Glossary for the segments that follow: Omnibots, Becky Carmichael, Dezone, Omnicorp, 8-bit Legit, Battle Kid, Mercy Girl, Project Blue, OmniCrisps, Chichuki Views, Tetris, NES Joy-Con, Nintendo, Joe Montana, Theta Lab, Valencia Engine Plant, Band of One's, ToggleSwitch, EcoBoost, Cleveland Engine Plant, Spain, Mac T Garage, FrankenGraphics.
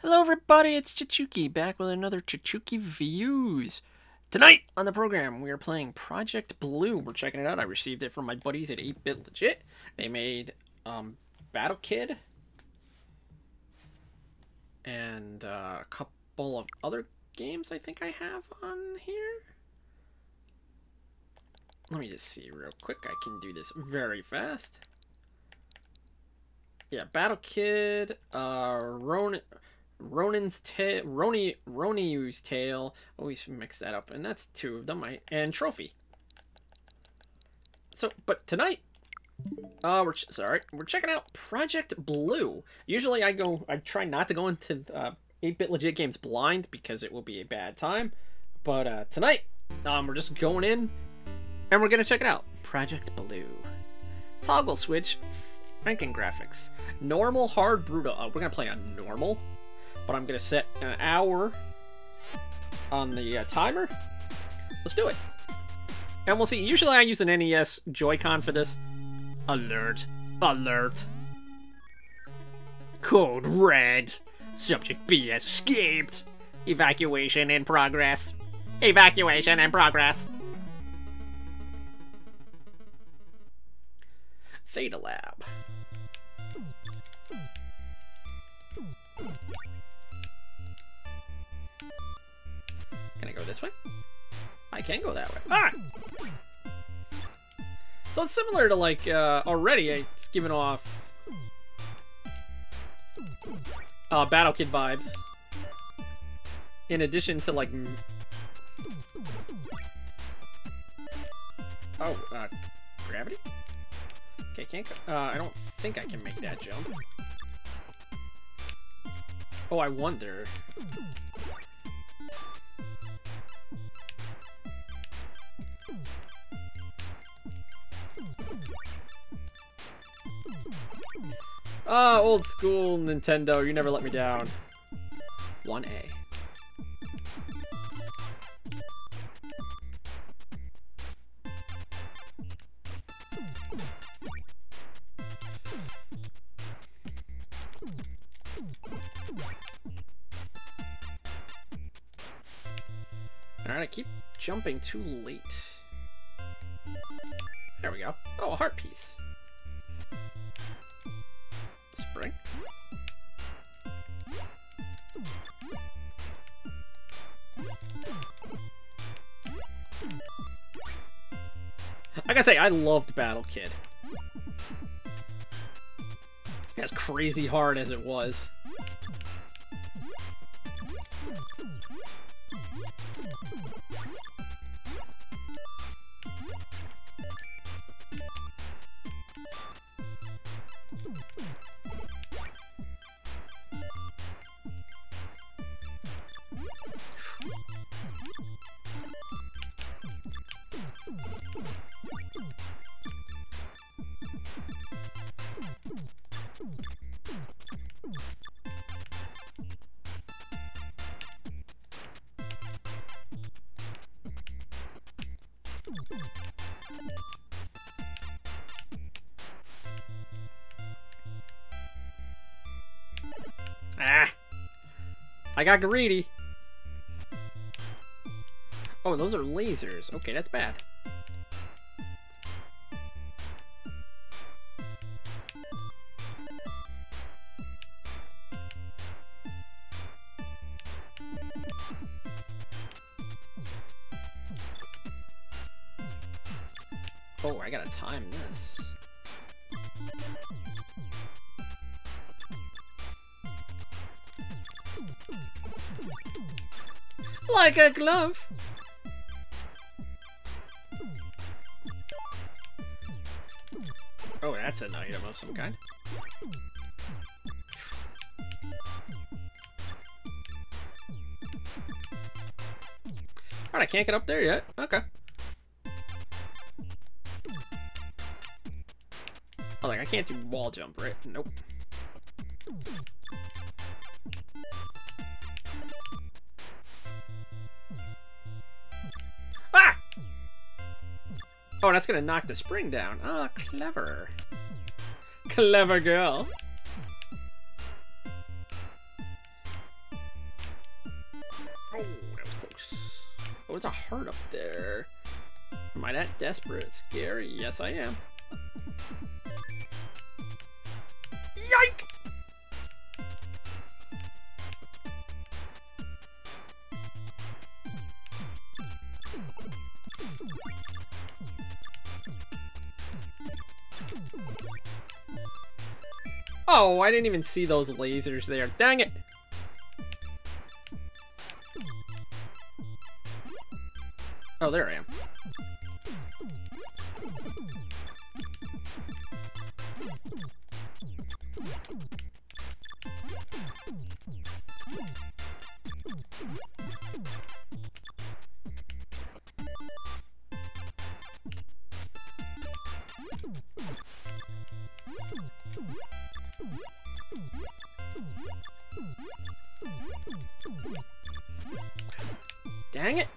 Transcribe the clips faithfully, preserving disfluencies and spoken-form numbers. Hello everybody, it's Chichuki, back with another Chichuki Views. Tonight on the program, we are playing Project Blue. We're checking it out. I received it from my buddies at eight bit Legit. They made um, Battle Kid and uh, a couple of other games I think I have on here. Let me just see real quick. I can do this very fast. Yeah, Battle Kid, uh, Ronin... Ronin's tail, Roni, Roniu's tail. Always mix that up, and that's two of them. I and trophy. So, but tonight, uh, we're sorry, we're checking out Project Blue. Usually, I go, I try not to go into uh, eight bit Legit games blind because it will be a bad time. But uh, tonight, um, we're just going in, and we're gonna check it out. Project Blue, ToggleSwitch, FrankenGraphics, normal, hard, brutal. Oh, we're gonna play on normal. But I'm gonna set an hour on the uh, timer. Let's do it. And we'll see. Usually I use an N E S Joy-Con for this. Alert. Alert. Code red. Subject B escaped. Evacuation in progress. Evacuation in progress. Theta Lab. Can I go this way? I can go that way. Ah! So it's similar to like, uh, already it's giving off uh, Battle Kid vibes. In addition to like... Oh, uh, gravity? Okay, can't go... Uh, I don't think I can make that jump. Oh, I wonder... Ah, oh, old school Nintendo, you never let me down. one A. Alright, I keep jumping too late. There we go. Oh, a heart piece. Spring. I gotta say, I loved Battle Kid. As crazy hard as it was. Ah! I got greedy! Oh, those are lasers. Okay, that's bad. Oh, I gotta time this. Like a glove! Oh, that's an item of some kind. Alright, I can't get up there yet. Okay. Oh, like, I can't do wall jump, right? Nope. Ah! Oh, that's gonna knock the spring down. Ah, oh, clever. Clever girl. what's a heart up there? Am I that desperate? Scary? Yes, I am. Yike! Oh, I didn't even see those lasers there. Dang it! Oh, there I am. Dang it!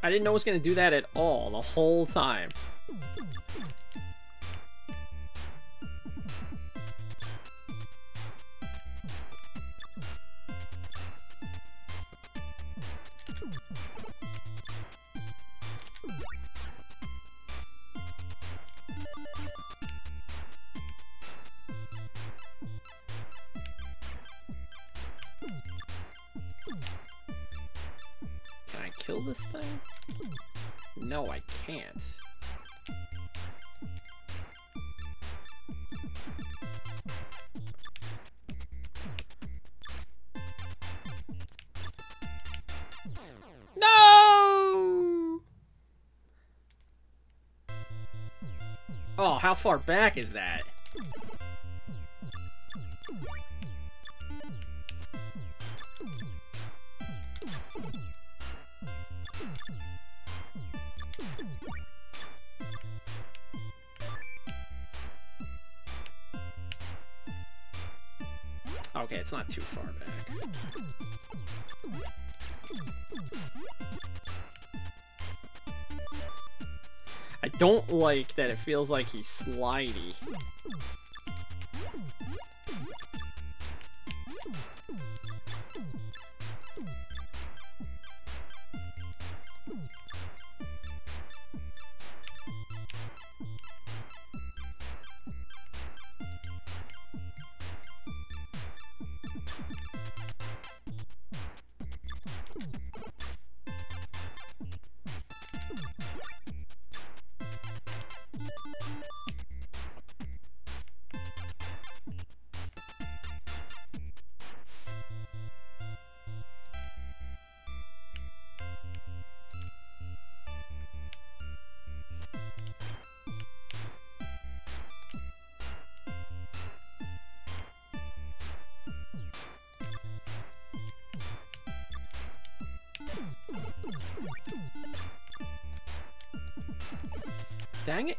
I didn't know it was gonna do that at all the whole time. Kill this thing? No, I can't. No! Oh, how far back is that? Okay, it's not too far back. I don't like that it feels like he's slidey. Dang it.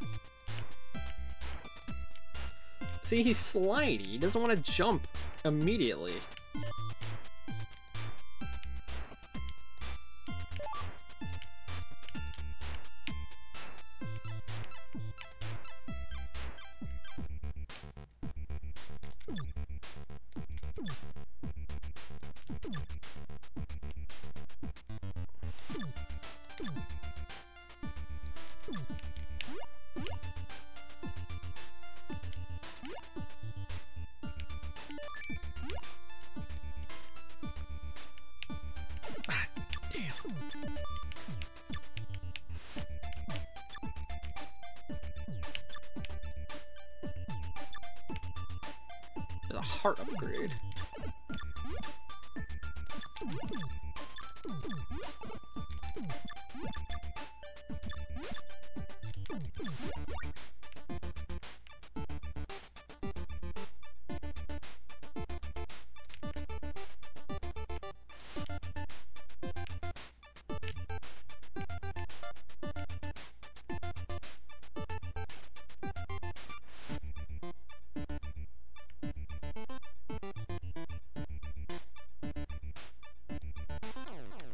See, he's slidey. He doesn't want to jump immediately. A heart upgrade.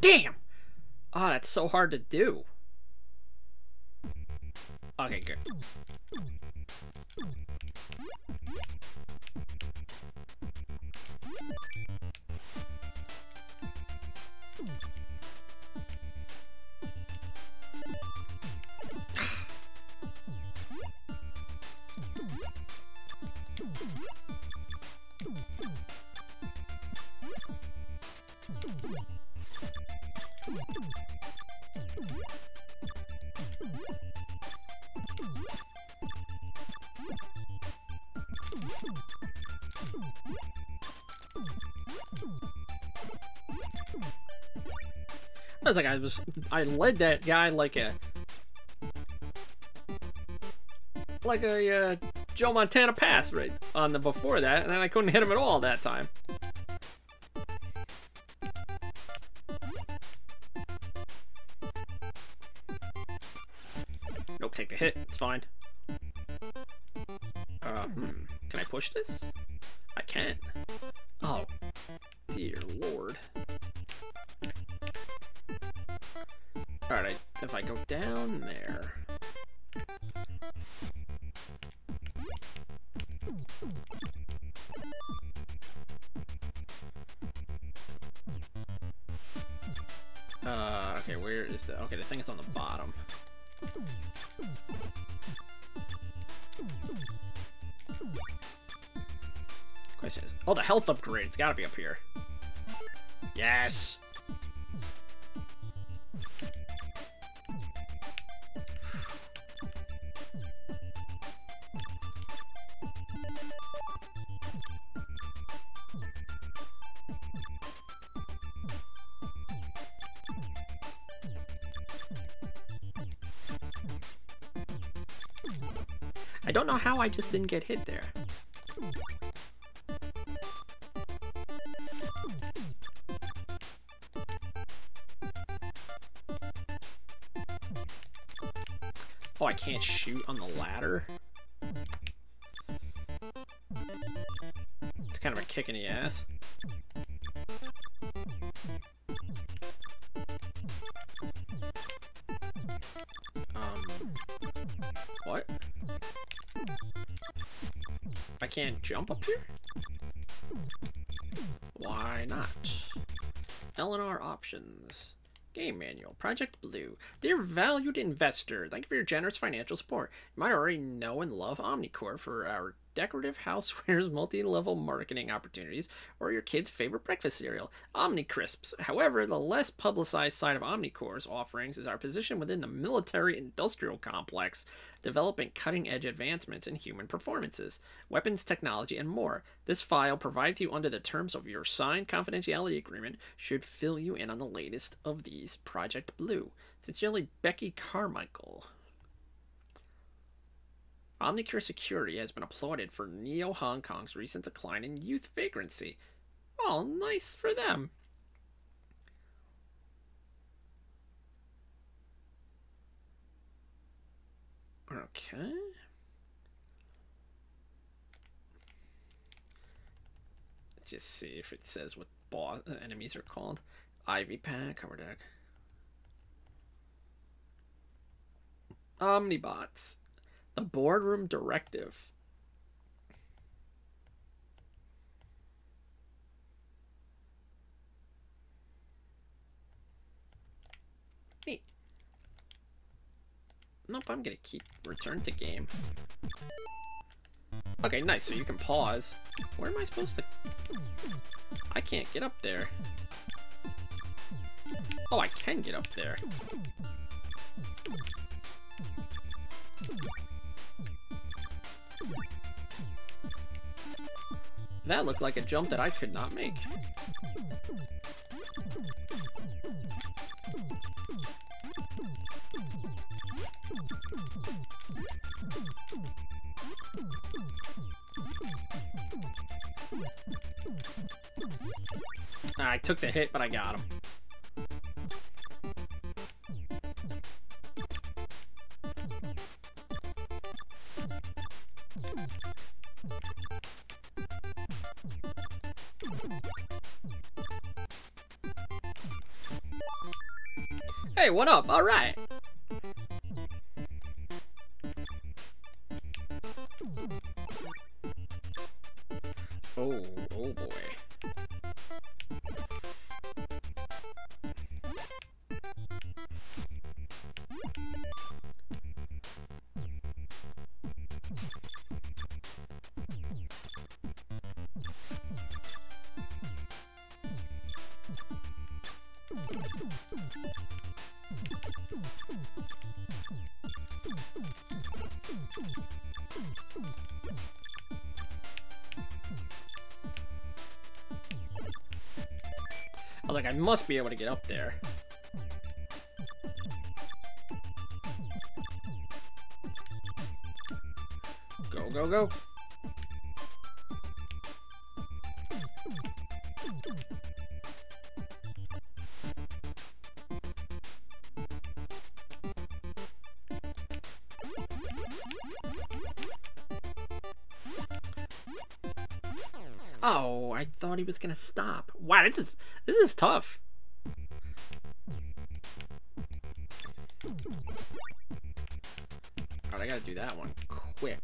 Damn! Ah, oh, that's so hard to do. Okay, good. I was like, I was, I led that guy like a, like a uh, Joe Montana pass right on the before that, and then I couldn't hit him at all that time. Nope, take the hit. It's fine. Uh, hmm. Can I push this? I can't. Oh, dear lord. Alright, if I go down there... Uh, okay, where is the... Okay, the thing is on the bottom. Question is... Oh, the health upgrade! It's gotta be up here. Yes! I don't know how I just didn't get hit there. Oh, I can't shoot on the ladder? It's kind of a kick in the ass. Can't jump up here? Why not? L and R options. Game manual. Project Blue. Dear valued investor, thank you for your generous financial support. You might already know and love Omnicorp for our decorative housewares, multi-level marketing opportunities, or your kid's favorite breakfast cereal, OmniCrisps. However, the less publicized side of Omnicorp's offerings is our position within the military-industrial complex, developing cutting-edge advancements in human performances, weapons technology, and more. This file, provided to you under the terms of your signed confidentiality agreement, should fill you in on the latest of these. Project Blue. Sincerely, Becky Carmichael. Omnicure Security has been applauded for Neo Hong Kong's recent decline in youth vagrancy. Oh, nice for them. Okay. Let's just see if it says what boss enemies are called. Ivy Pack, cover deck. Omnibots. The boardroom directive. Neat. Nope, I'm gonna keep return to game. Okay, nice, so you can pause. Where am I supposed to... I can't get up there. Oh, I can get up there. That looked like a jump that I could not make. I took the hit, but I got him. Hey, what up? All right. Oh, oh boy. I was like, I must be able to get up there. Go, go, go. Oh, I thought he was gonna stop. Wow, this is this is tough. Alright, I gotta do that one quick.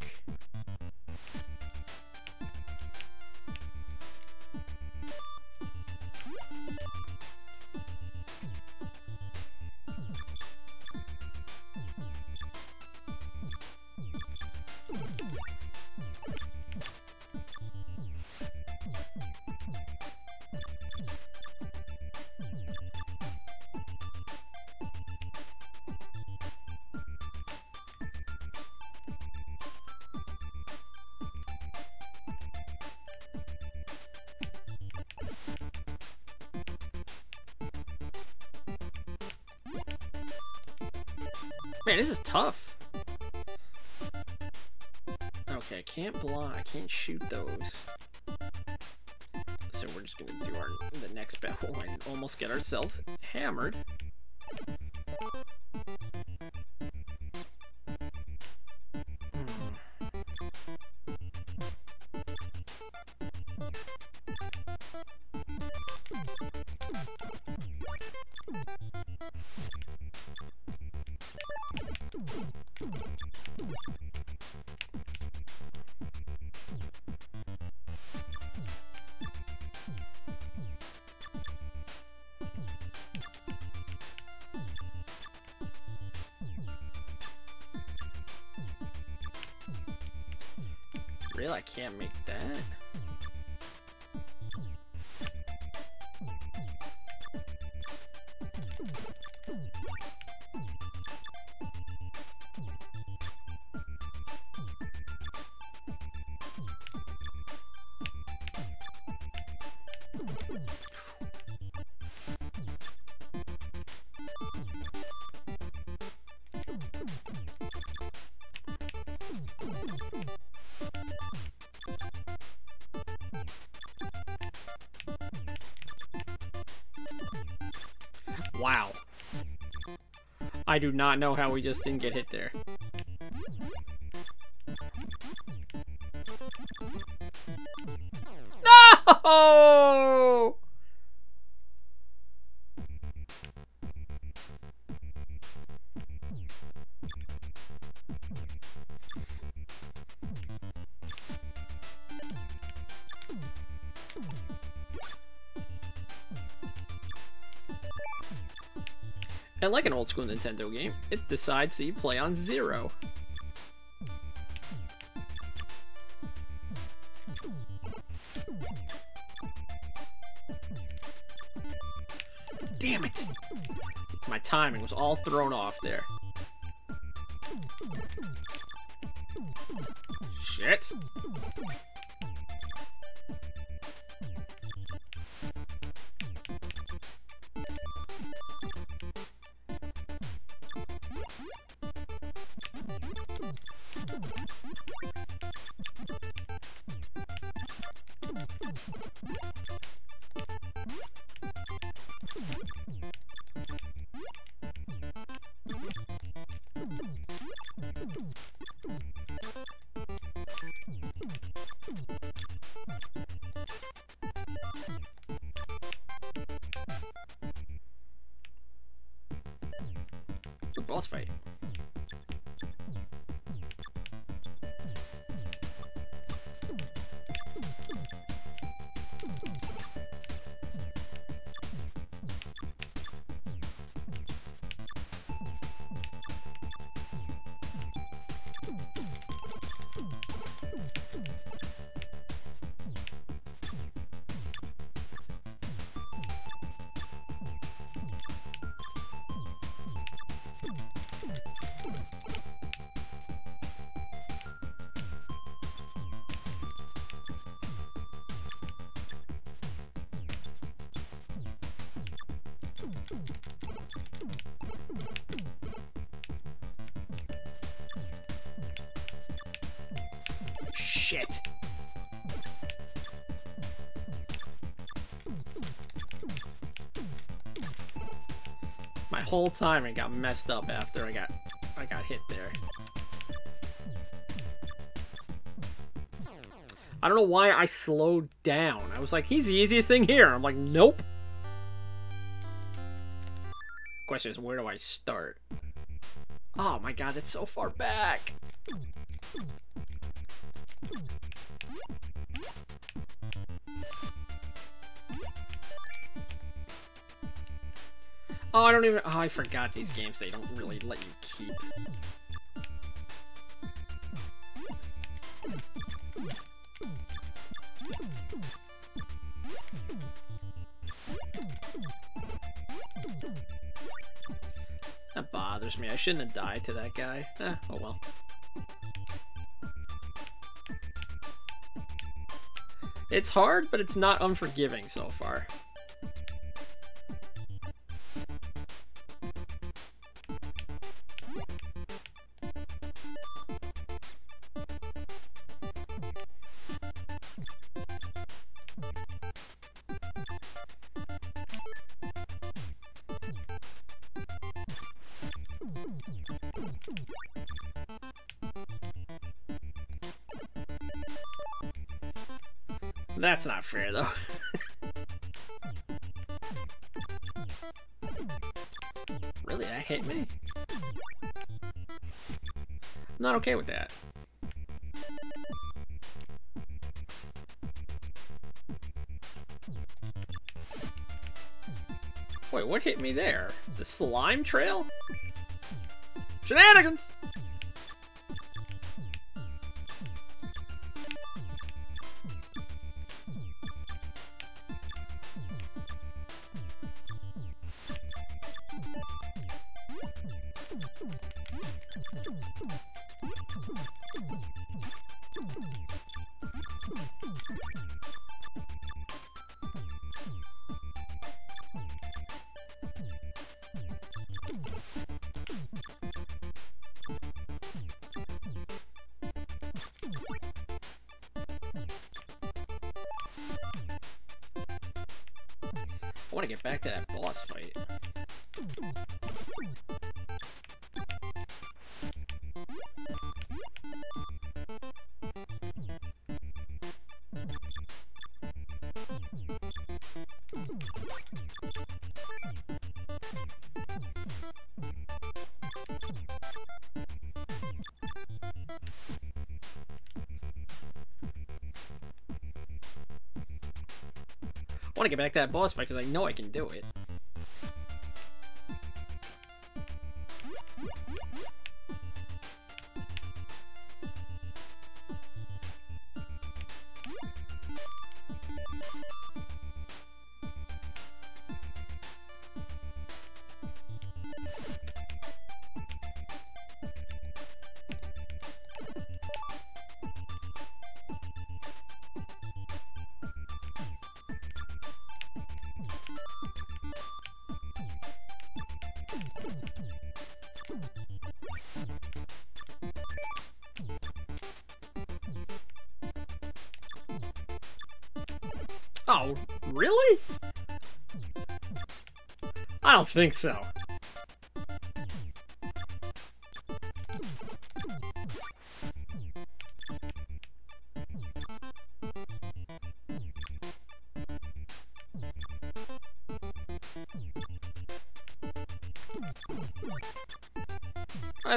Man, this is tough. Okay, I can't block. I can't shoot those. So we're just gonna do our the next battle and almost get ourselves hammered. Really, I can't make that. Wow. I do not know how we just didn't get hit there. No! And like an old-school Nintendo game, it decides to play on zero. Damn it! My timing was all thrown off there. Shit! Boss fight. shit. My whole timing got messed up after I got I got hit there. I don't know why I slowed down. I was like, he's the easiest thing here. I'm like, nope. Question is, where do I start? Oh my god, it's so far back. Oh, I don't even... Oh, I forgot these games. They don't really let you keep. That bothers me. I shouldn't have died to that guy. Eh, oh well. It's hard, but it's not unforgiving so far. That's not fair, though. Really, that hit me? I'm not okay with that. Wait, what hit me there? The slime trail? Shenanigans! I want to get back to that boss fight. I want to get back to that boss fight because I know I can do it. Oh, really? I don't think so. I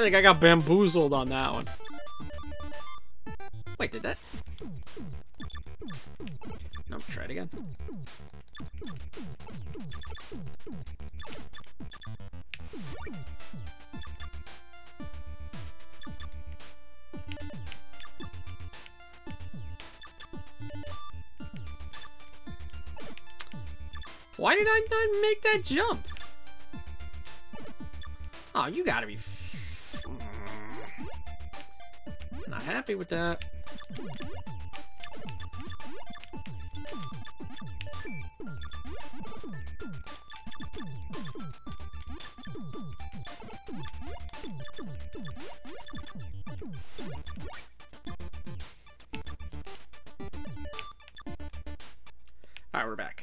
think I got bamboozled on that one. Wait, did that? Nope, try it again. Why did I not make that jump? Oh, you gotta be f- not happy with that. Now we're back.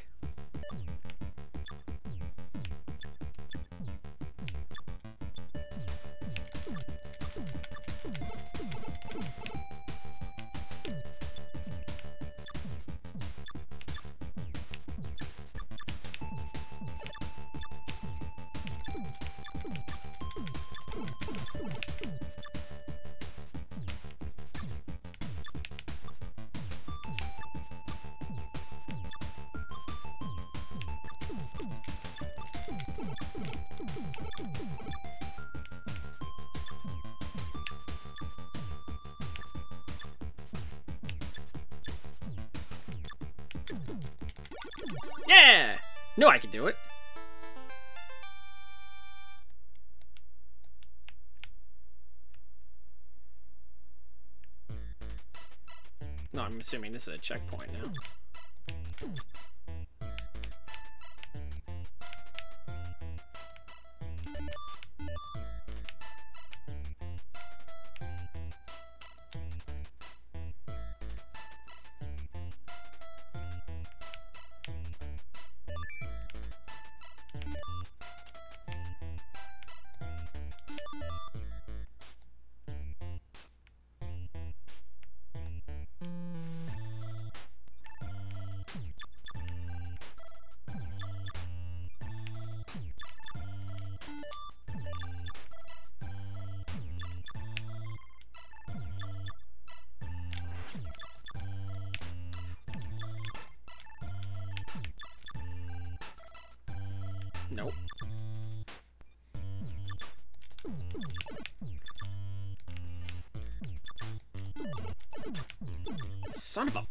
Yeah! No, I can do it. No, I'm assuming this is a checkpoint now. Nope. Son of a...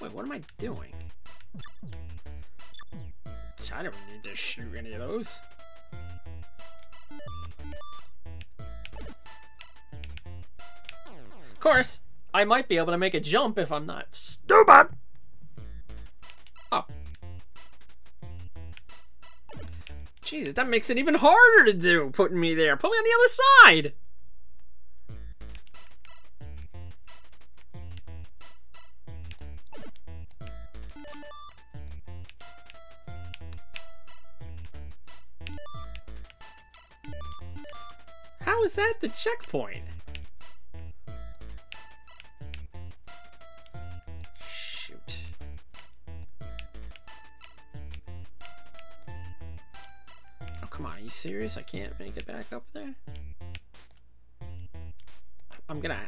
Wait, what am I doing? I don't need to shoot any of those. Of course, I might be able to make a jump if I'm not stupid! Oh. Jesus, that makes it even harder to do, putting me there. Put me on the other side! How is that the checkpoint? Shoot. Oh, come on, are you serious? I can't make it back up there? I'm gonna...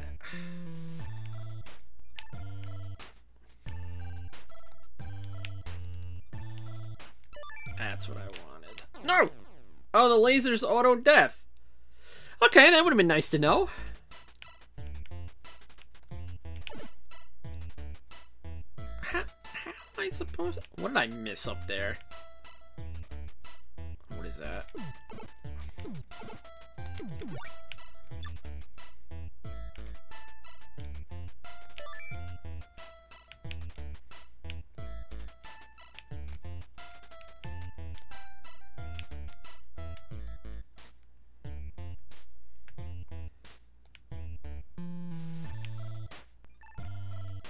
That's what I wanted. No! Oh, the laser's auto-death. Okay, that would have been nice to know. How, how am I supposed to... What did I miss up there? What is that?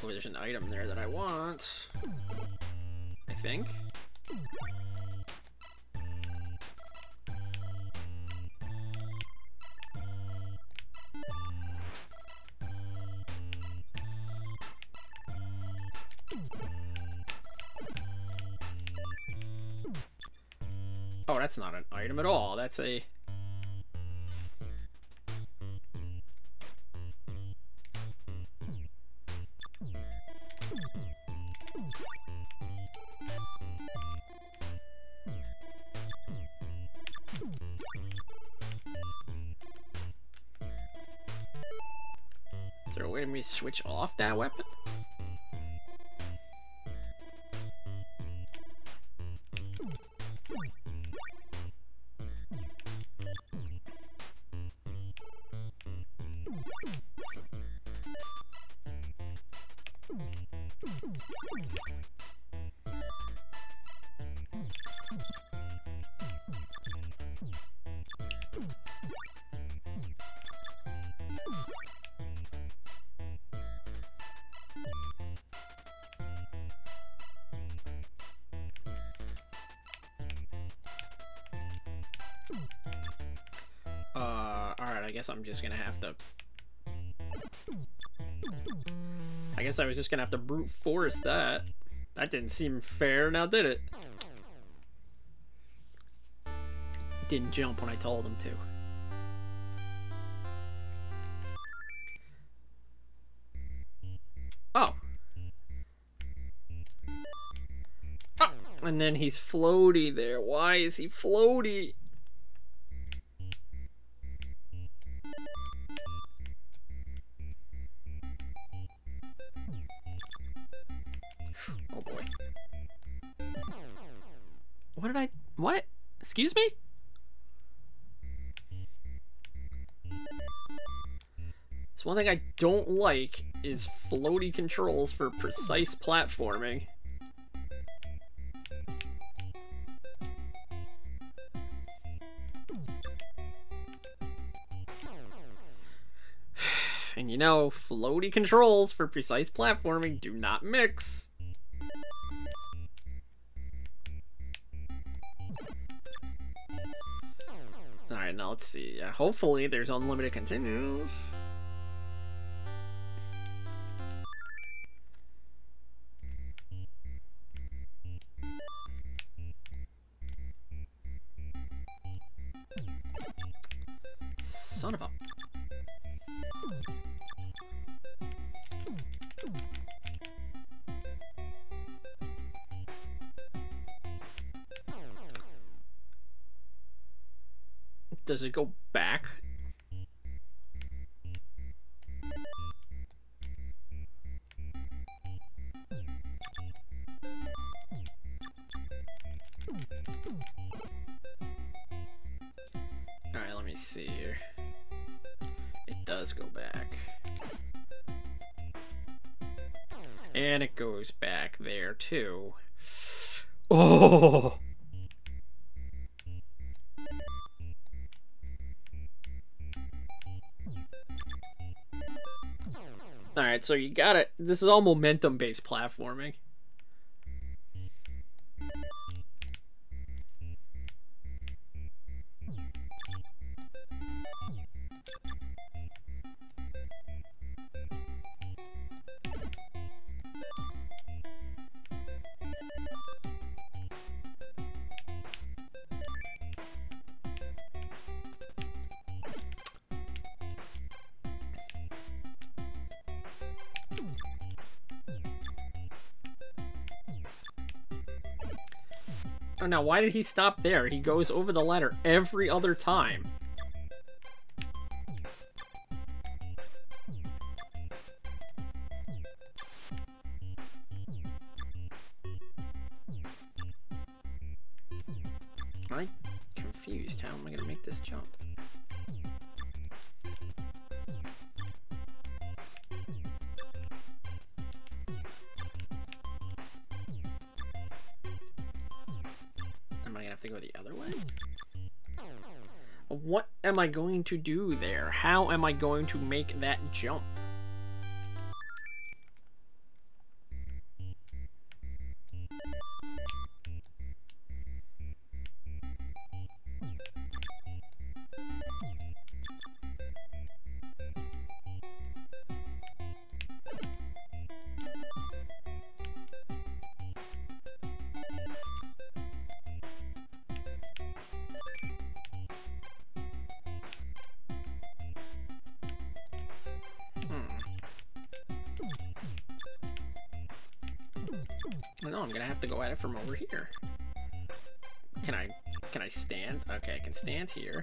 Oh, there's an item there that I want, I think. Oh, that's not an item at all. That's a... Is there a way for me to switch off that weapon? I guess I'm just gonna have to. I guess I was just gonna have to brute force that. That didn't seem fair, now did it? It didn't jump when I told him to. Oh. Oh! And then he's floaty there. Why is he floaty? What did I, what? Excuse me? So one thing I don't like is floaty controls for precise platforming. And you know, floaty controls for precise platforming do not mix. Alright, now let's see. Uh, hopefully there's unlimited continues. Son of a... Does it go back? Alright, let me see here. It does go back. And it goes back there too. Oh! Alright, so you gotta, this is all momentum-based platforming. Now, why did he stop there? He goes over the ladder every other time. I'm confused. How am I gonna make this jump? To go the other way? What am I going to do there? How am I going to make that jump? No, I'm gonna have to go at it from over here. Can I, can I stand? Okay, I can stand here.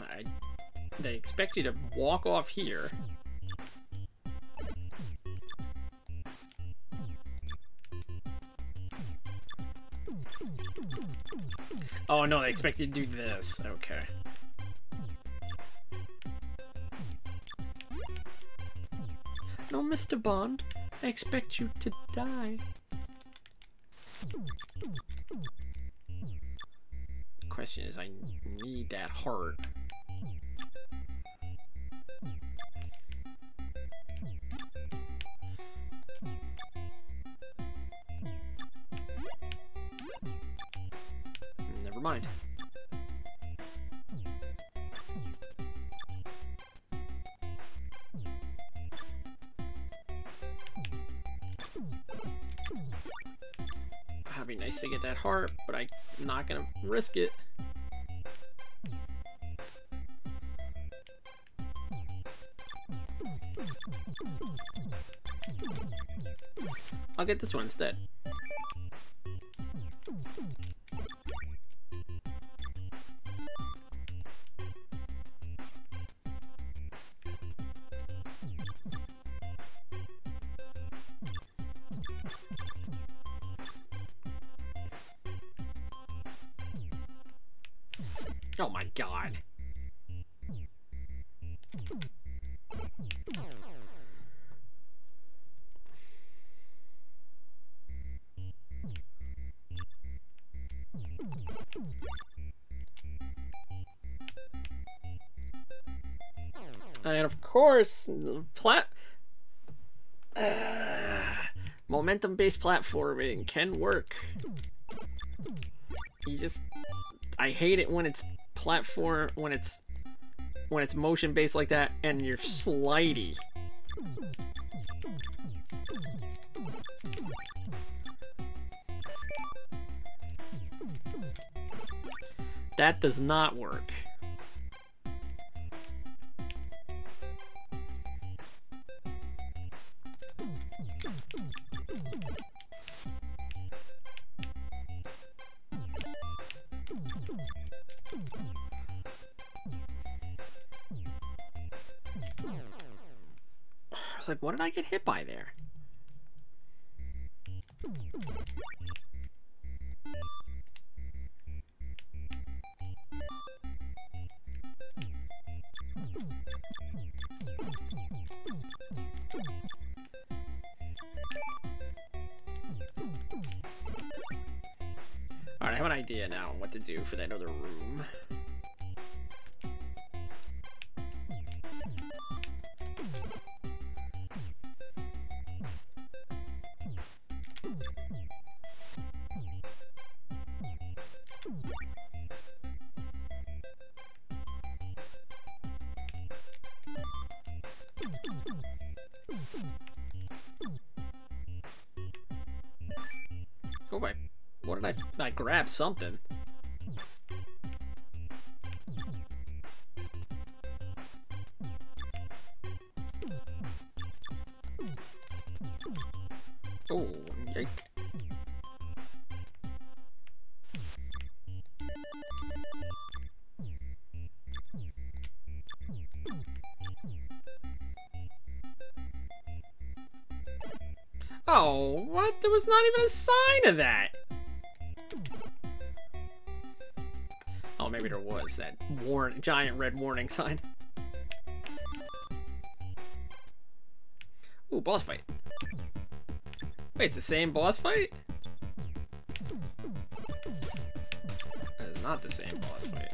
I, they expect you to walk off here. Oh no, they expect you to do this. Okay. No, Mister Bond, I expect you to die. The question is, I need that heart. Never mind. Be nice to get that heart, but I'm not gonna risk it. I'll get this one instead. Oh my god. And of course, plat uh, momentum-based platforming can work. You just, I hate it when it's platform when it's when it's motion based like that and you're slidey. That does not work. I was like, what did I get hit by there? Alright, I have an idea now on what to do for that other room. Go away. What did I... I grabbed something. Oh, yike. Oh, what? There was not even a sign of that! Oh, maybe there was that war- giant red warning sign. Ooh, boss fight. Wait, it's the same boss fight? It's not the same boss fight.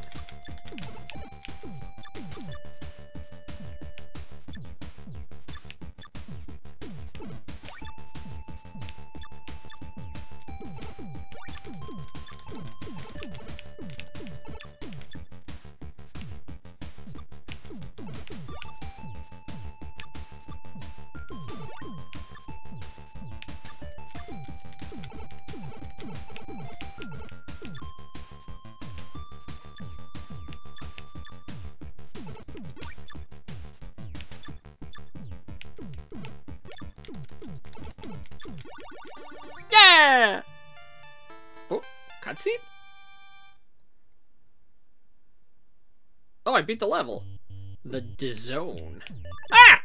Yeah! Oh, cutscene? Oh, I beat the level. The Dezone. Ah!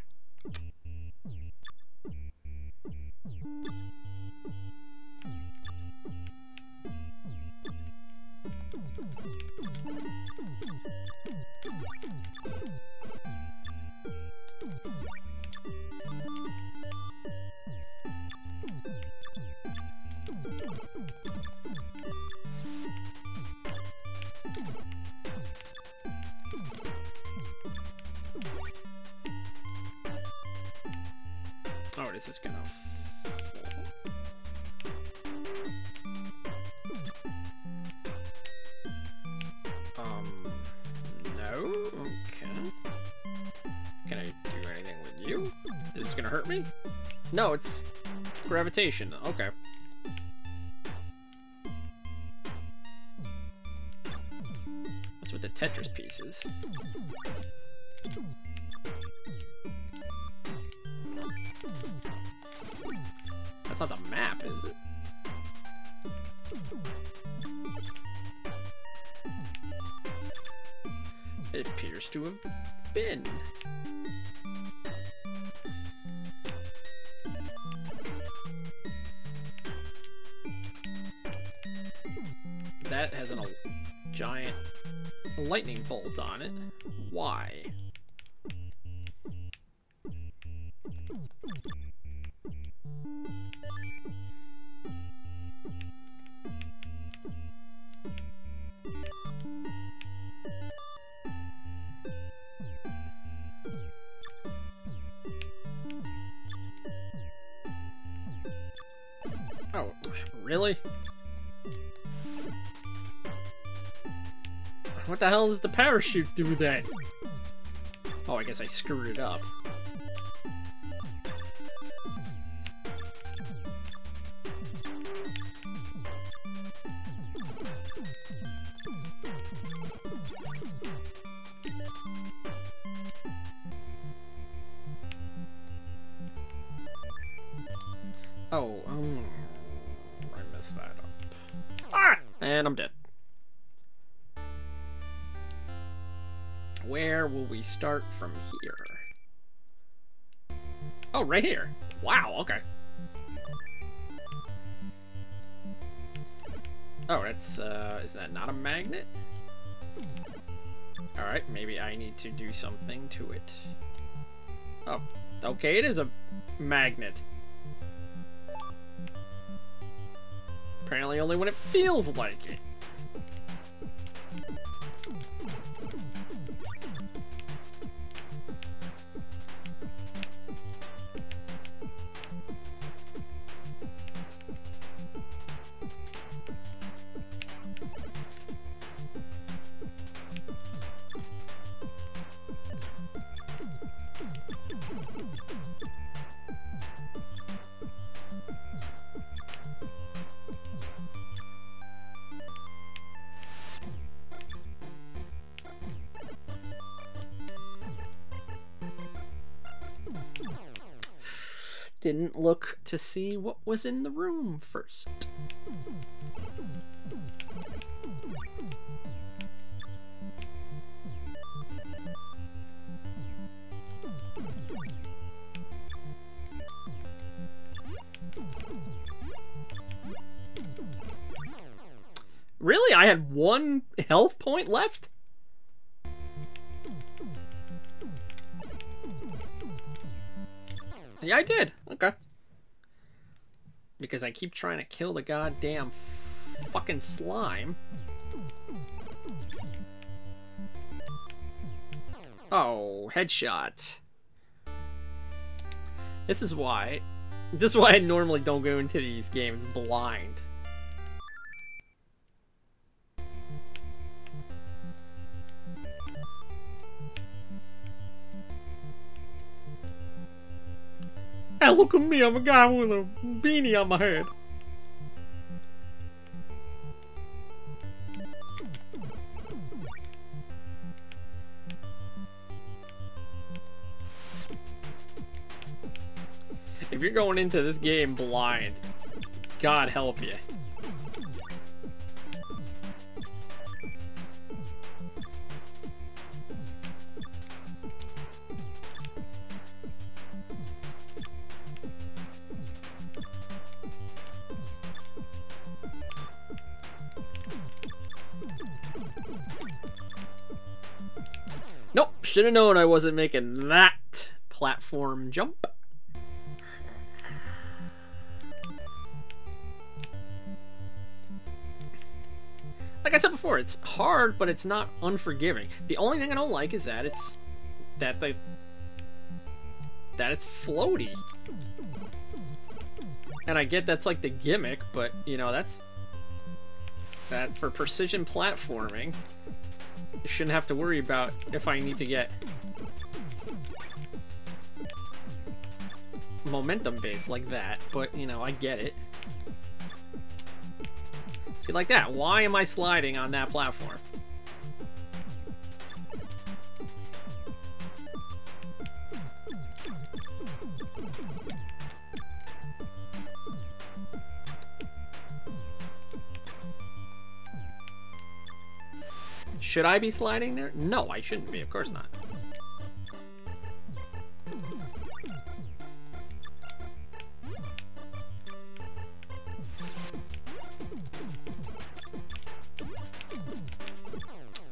hard is this gonna fall? Um, no? Okay. Can I do anything with you? Is this gonna hurt me? No, it's gravitation. Okay. What's with the Tetris pieces? That's not the map, is it? It appears to have been. That has a giant lightning bolt on it. Why? Really? What the hell does the parachute do then? Oh, I guess I screwed it up. Oh, um... that up. Ah! And I'm dead. Where will we start from here? Oh, right here. Wow, okay. Oh, that's, uh, is that not a magnet? Alright, maybe I need to do something to it. Oh, okay, it is a magnet. Apparently only when it feels like it. Didn't look to see what was in the room first. Really? I had one health point left? Yeah, I did. Okay. Because I keep trying to kill the goddamn fucking slime. Oh, headshot. This is why. This is why I normally don't go into these games blind. Hey, look at me, I'm a guy with a beanie on my head. If you're going into this game blind, God help you. Should have known I wasn't making that platform jump. Like I said before, it's hard, but it's not unforgiving. The only thing I don't like is that it's that they that. It's floaty. And I get that's like the gimmick, but you know, that's that for precision platforming. You shouldn't have to worry about if I need to get momentum based like that, but you know, I get it. See, like that. Why am I sliding on that platform? Should I be sliding there? No, I shouldn't be. Of course not.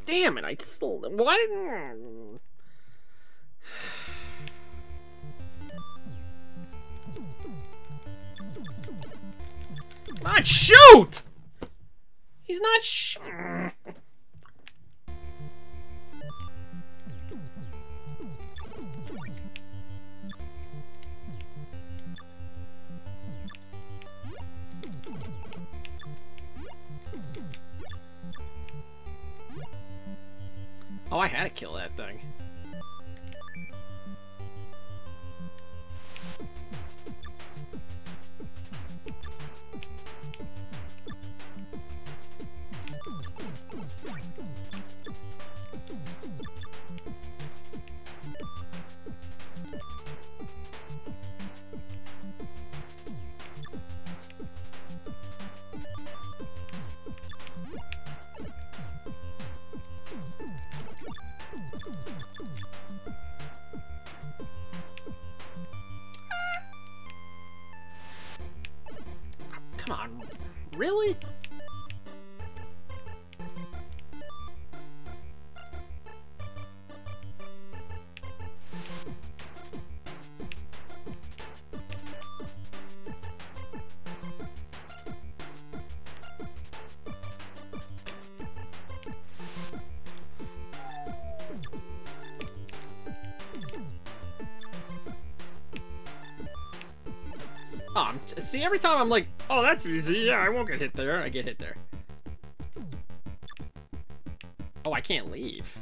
Damn it, I just... Why didn't... Come on, shoot! He's not sh... Oh, I had to kill that thing. Really? Oh, see, every time I'm like, oh, that's easy. Yeah, I won't get hit there. I get hit there. Oh, I can't leave.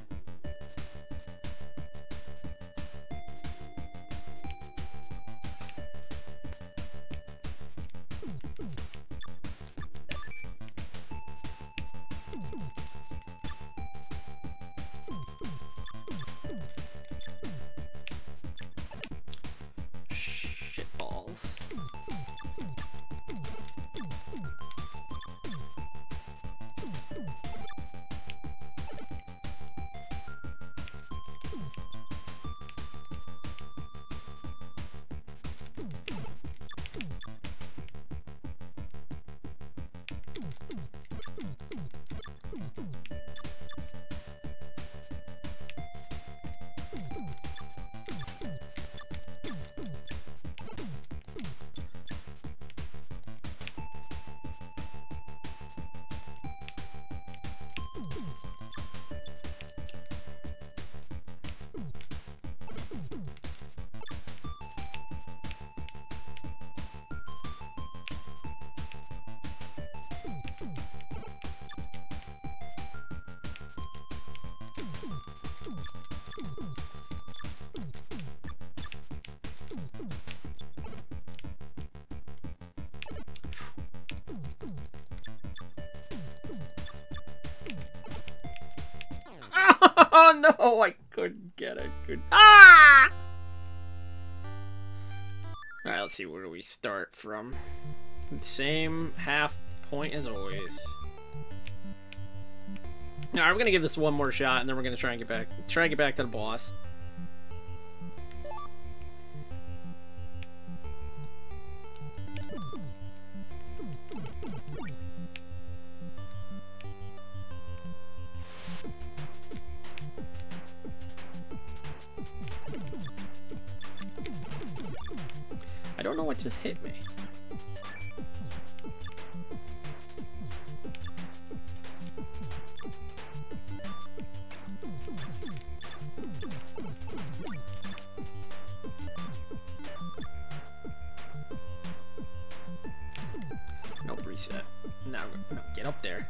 Oh no, I couldn't get it. Good. Ah! Alright, let's see, where do we start from? The same half point as always. Alright, we're gonna give this one more shot and then we're gonna try and get back try and get back to the boss. Just hit me. reset. Now get up there.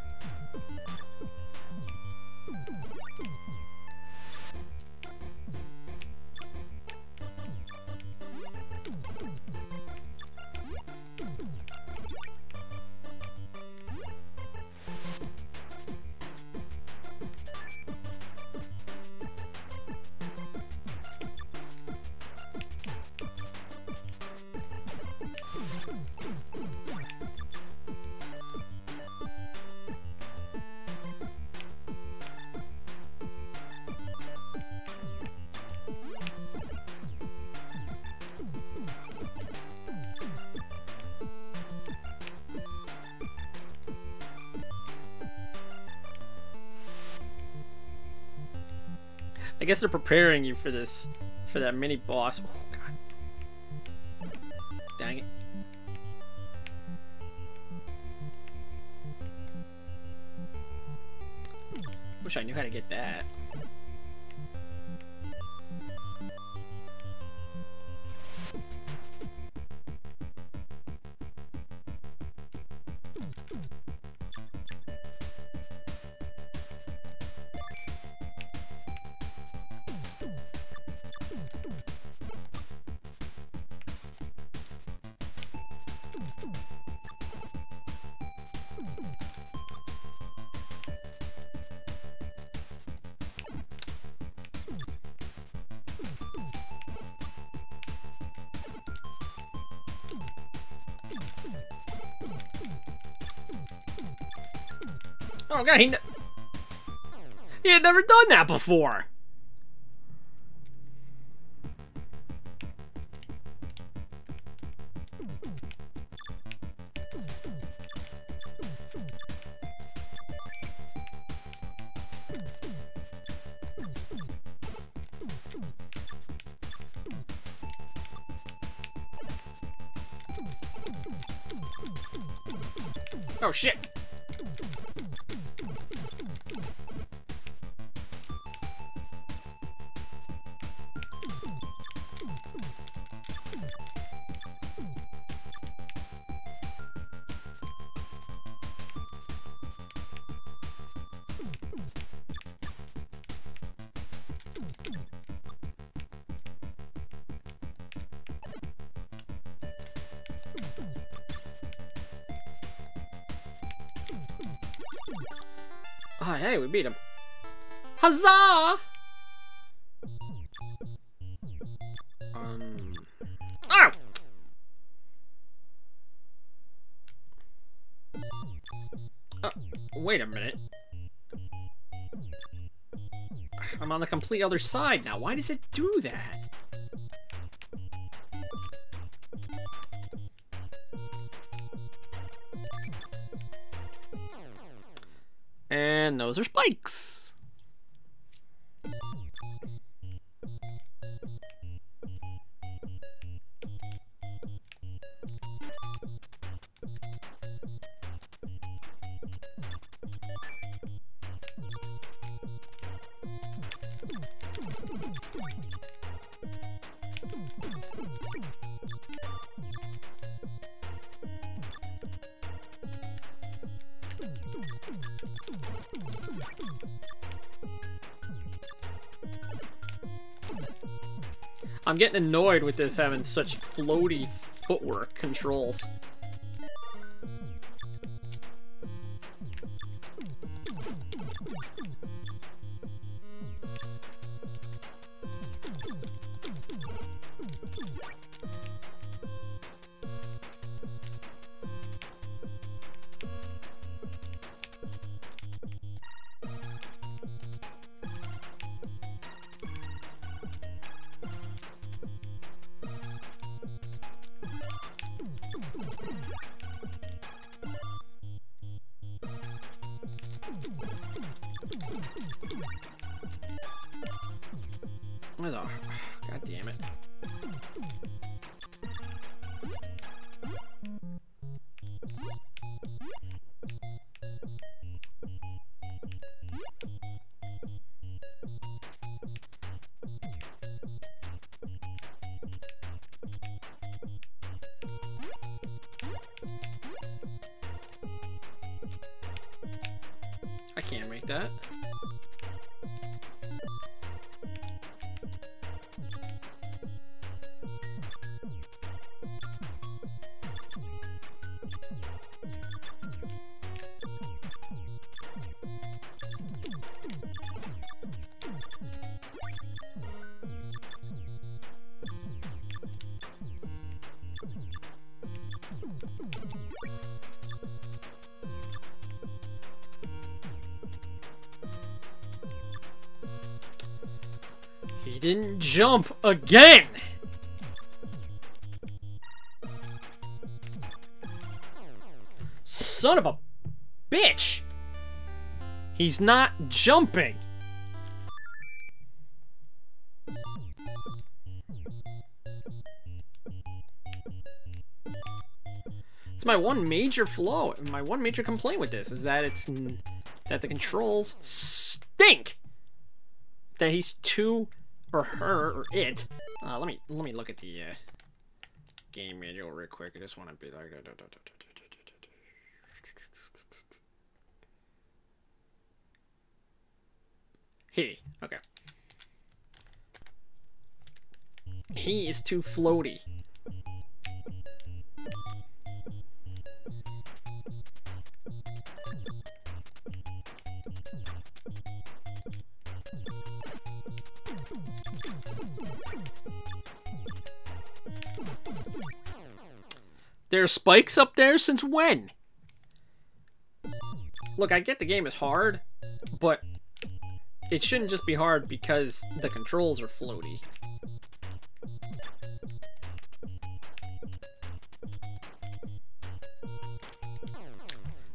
I guess they're preparing you for this, for that mini boss. Oh god. Dang it. Wish I knew how to get that. Oh god, he, he had never done that before. Oh shit. Oh, hey, we beat him. Huzzah! Um... Oh! Oh, wait a minute. I'm on the complete other side now. Why does it do that? And those are spikes. I'm getting annoyed with this having such floaty footwork controls. that. He didn't jump again! Son of a bitch! He's not jumping! It's my one major flaw, my one major complaint with this, is that it's... that the controls stink! That he's too... or her, or it. Uh, let me let me look at the uh, game manual real quick. I just want to be like. He okay. He is too floaty. There's spikes up there since when? Look, I get the game is hard, but it shouldn't just be hard because the controls are floaty.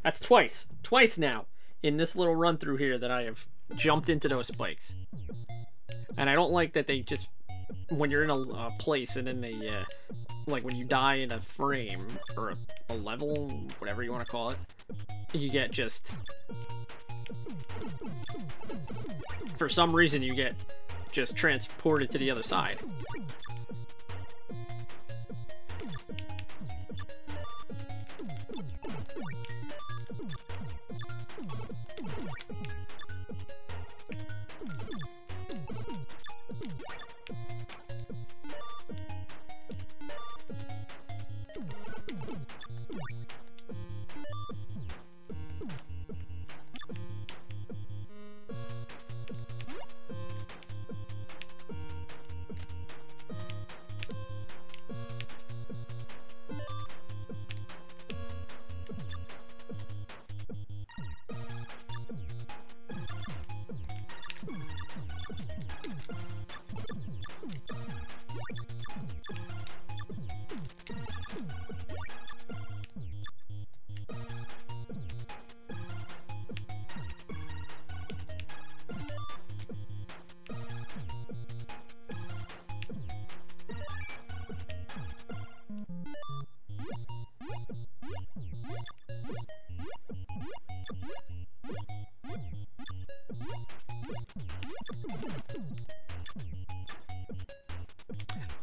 That's twice. Twice now in this little run through here that I have jumped into those spikes. And I don't like that they just, when you're in a uh, place and then they... Uh, like when you die in a frame or a, a level, whatever you want to call it, you get just, for some reason you get just transported to the other side.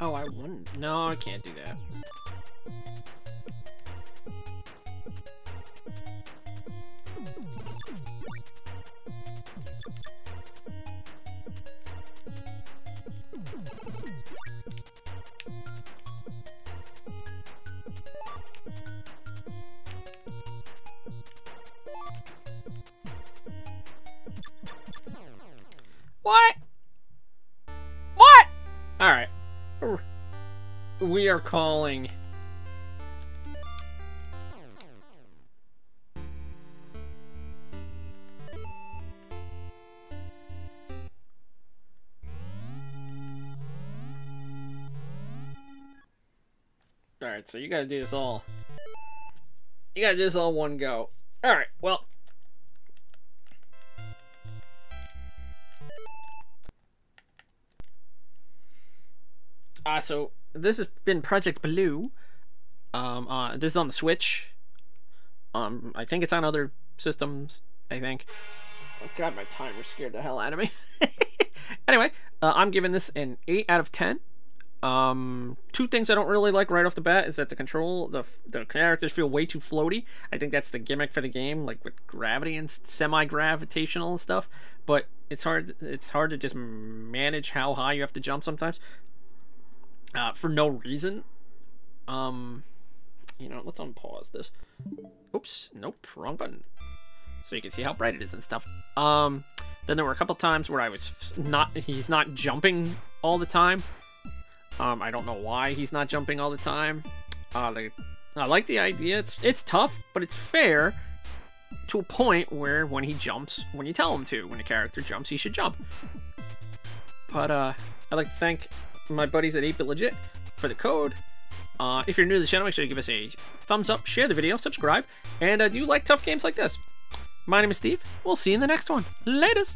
Oh, I wouldn't. No, I can't do that. We are calling. All right, so you gotta do this all. You gotta do this all one go. All right, well. Ah, uh, so. This has been Project Blue. Um, uh, this is on the Switch. Um, I think it's on other systems, I think. Oh god, my timer scared the hell out of me. Anyway, uh, I'm giving this an eight out of ten. Um, two things I don't really like right off the bat is that the control, the, the characters feel way too floaty. I think that's the gimmick for the game, like with gravity and semi-gravitational and stuff, but it's hard, it's hard to just manage how high you have to jump sometimes, uh, for no reason. Um, you know, let's unpause this. Oops, nope, wrong button. So you can see how bright it is and stuff. Um, then there were a couple times where I was not, he's not jumping all the time. Um, I don't know why he's not jumping all the time. Uh, they, I like the idea. It's it's tough, but it's fair to a point where when he jumps, when you tell him to, when a character jumps, he should jump. But uh, I'd like to thank my buddies at eight bit legit for the code. Uh, if you're new to the channel, make sure you give us a thumbs up, share the video, subscribe, and uh, do you like tough games like this? My name is Steve. We'll see you in the next one. Laters!